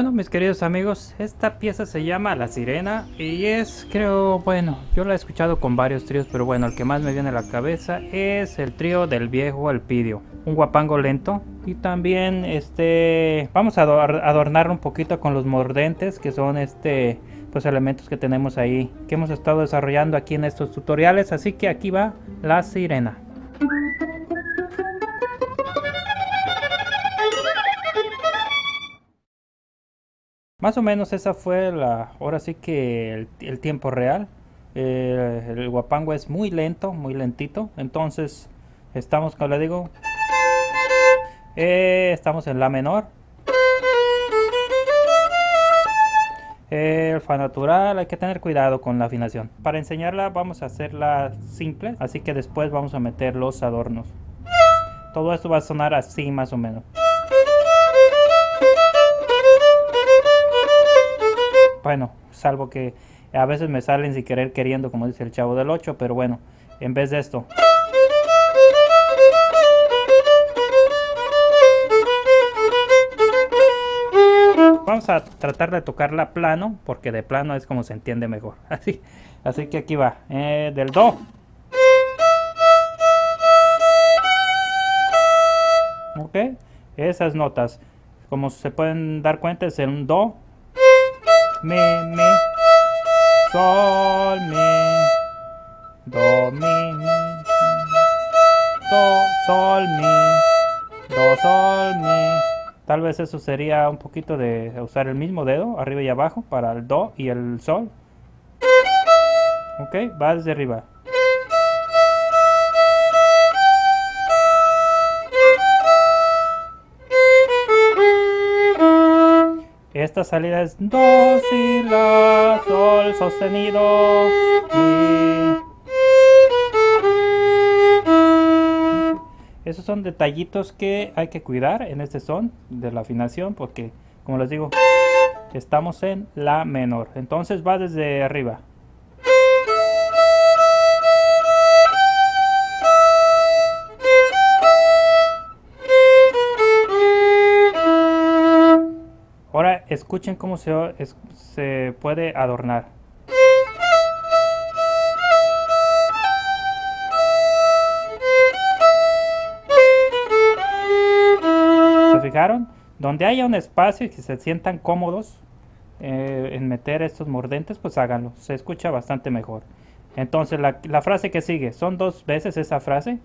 Bueno, mis queridos amigos, esta pieza se llama La Sirena y es, creo, bueno, yo la he escuchado con varios tríos, pero bueno, el que más me viene a la cabeza es el trío del viejo Elpidio, un huapango lento. Y también vamos a adornarlo un poquito con los mordentes, que son pues elementos que tenemos ahí, que hemos estado desarrollando aquí en estos tutoriales. Así que aquí va La Sirena. Más o menos esa fue ahora sí que el tiempo real. El huapango es muy lento, muy lentito. Entonces estamos, como le digo, estamos en la menor. El fa natural, hay que tener cuidado con la afinación. Para enseñarla vamos a hacerla simple, así que después vamos a meter los adornos. Todo esto va a sonar así más o menos. Bueno, salvo que a veces me salen sin querer queriendo, como dice el Chavo del 8, pero bueno, en vez de esto. Vamos a tratar de tocarla plano, porque de plano es como se entiende mejor. Así que aquí va, del do. Ok, esas notas, como se pueden dar cuenta, es en un do. Mi, mi, sol, mi, do, mi, mi, do, sol, mi, do, sol, mi. Tal vez eso sería un poquito de usar el mismo dedo, arriba y abajo, para el do y el sol. Ok, va desde arriba. Esta salida es do, si, la, sol, sostenido, mi. Esos son detallitos que hay que cuidar en este son de la afinación, porque, como les digo, estamos en la menor. Entonces va desde arriba. Escuchen cómo se puede adornar. ¿Se fijaron? Donde haya un espacio y que se sientan cómodos en meter estos mordentes, pues háganlo. Se escucha bastante mejor. Entonces la frase que sigue, son dos veces esa frase.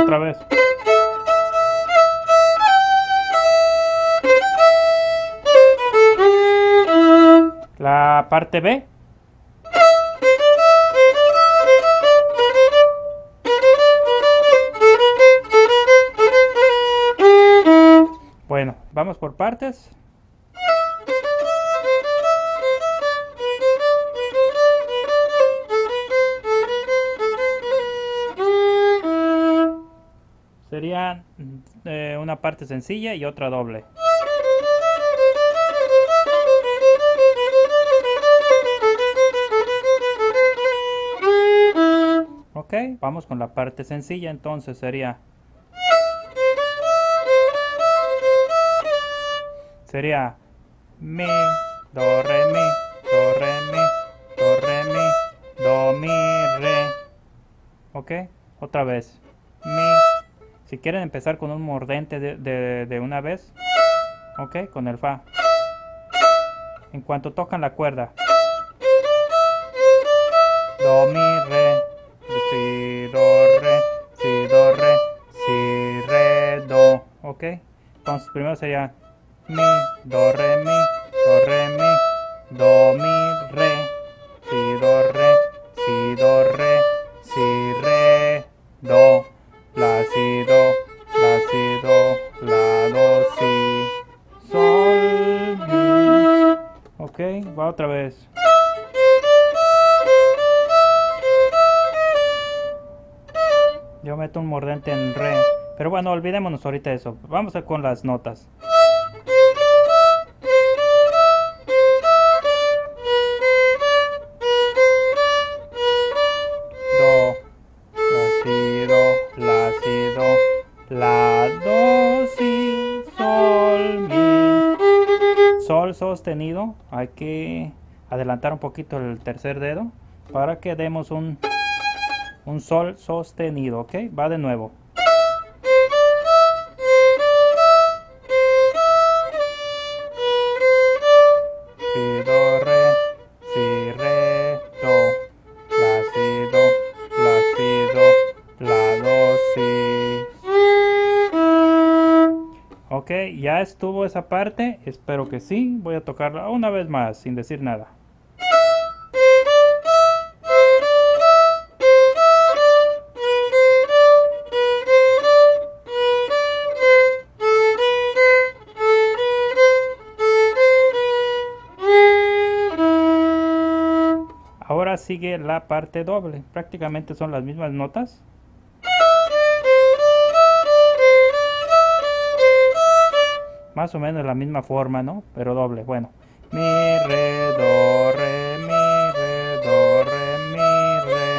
Otra vez. La parte B. Bueno, vamos por partes. Sería una parte sencilla y otra doble. Ok, vamos con la parte sencilla, entonces sería mi, do, re, mi, do, re, mi, do, re, mi, do, mi, re. Ok, otra vez. Mi. Si quieren empezar con un mordente de una vez, ok, con el fa. En cuanto tocan la cuerda, do, mi, re, si, do, re, si, do, re, si, re, do, ok. Entonces primero sería mi, do, re, mi, do, re, mi, do, mi, re, si, do, re, si, do, re, si, re, do. La, si, do, la, si, do, la, do, si, sol, mi. Ok, va otra vez. Yo meto un mordente en re. Pero bueno, olvidémonos ahorita de eso. Vamos a con las notas. Do, la, si, do, la. sostenido, hay que adelantar un poquito el tercer dedo para que demos un sol sostenido, ¿ok? Va de nuevo. Si, do, re, si, re, do, la, si, do, la, si, do, la, do, si. Ok, ya estuvo esa parte, espero que sí, voy a tocarla una vez más sin decir nada. Ahora sigue la parte doble, prácticamente son las mismas notas. Más o menos la misma forma, ¿no? Pero doble, bueno. Mi, re, do, re, mi, re, do, re, mi, re,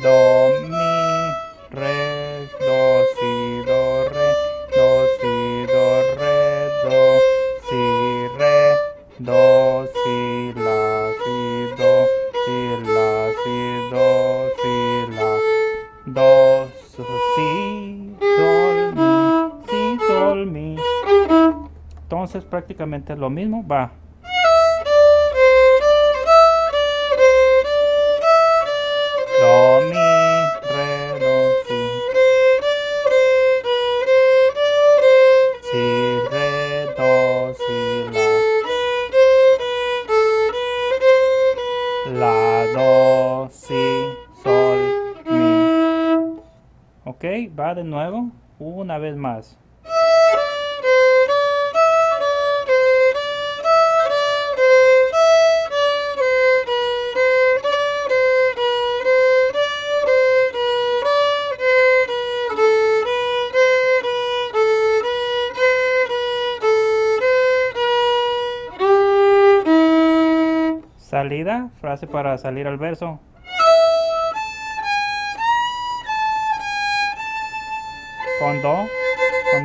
do, mi, re, do, si, do, re, do, si, re, do, si, la, si, do. Do, si, sol, mi, si, sol, mi. Entonces prácticamente es lo mismo, va. Do, mi, re, do, si. Si, re, do, si, la. La, do, si, sol. Ok, va de nuevo, una vez más. Salida, frase para salir al verso. Con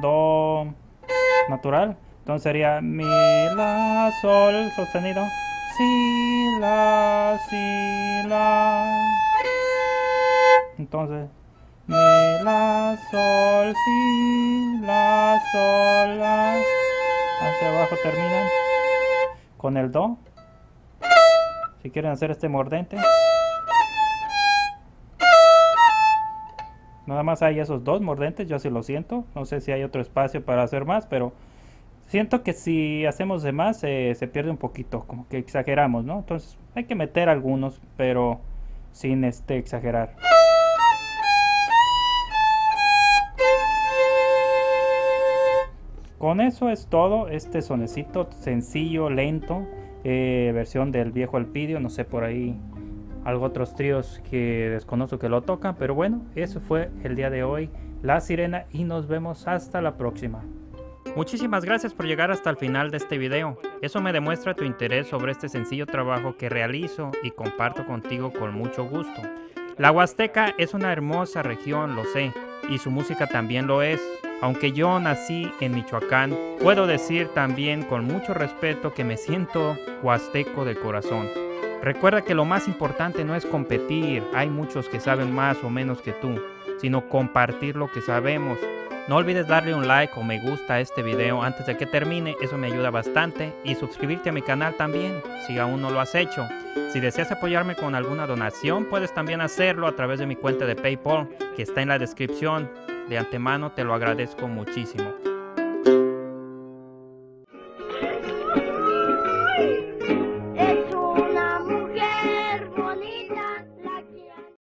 do natural, entonces sería mi, la, sol, sostenido, si, la, si, la. Entonces, mi, la, sol, si, la, sol, la. Hacia abajo terminan con el do. Si quieren hacer este mordente. Nada más hay esos dos mordentes, yo sí lo siento. No sé si hay otro espacio para hacer más, pero siento que si hacemos de más se pierde un poquito, como que exageramos, ¿no? Entonces hay que meter algunos, pero sin exagerar. Con eso es todo, este sonecito sencillo, lento, versión del viejo Elpidio, no sé por ahí. Algo otros tríos que desconozco que lo tocan, pero bueno, eso fue el día de hoy, La Sirena, y nos vemos hasta la próxima. Muchísimas gracias por llegar hasta el final de este video, eso me demuestra tu interés sobre este sencillo trabajo que realizo y comparto contigo con mucho gusto. La Huasteca es una hermosa región, lo sé, y su música también lo es. Aunque yo nací en Michoacán, puedo decir también con mucho respeto que me siento huasteco de corazón. Recuerda que lo más importante no es competir, hay muchos que saben más o menos que tú, sino compartir lo que sabemos. No olvides darle un like o me gusta a este video antes de que termine, eso me ayuda bastante, y suscribirte a mi canal también, si aún no lo has hecho. Si deseas apoyarme con alguna donación, puedes también hacerlo a través de mi cuenta de PayPal, que está en la descripción. De antemano te lo agradezco muchísimo.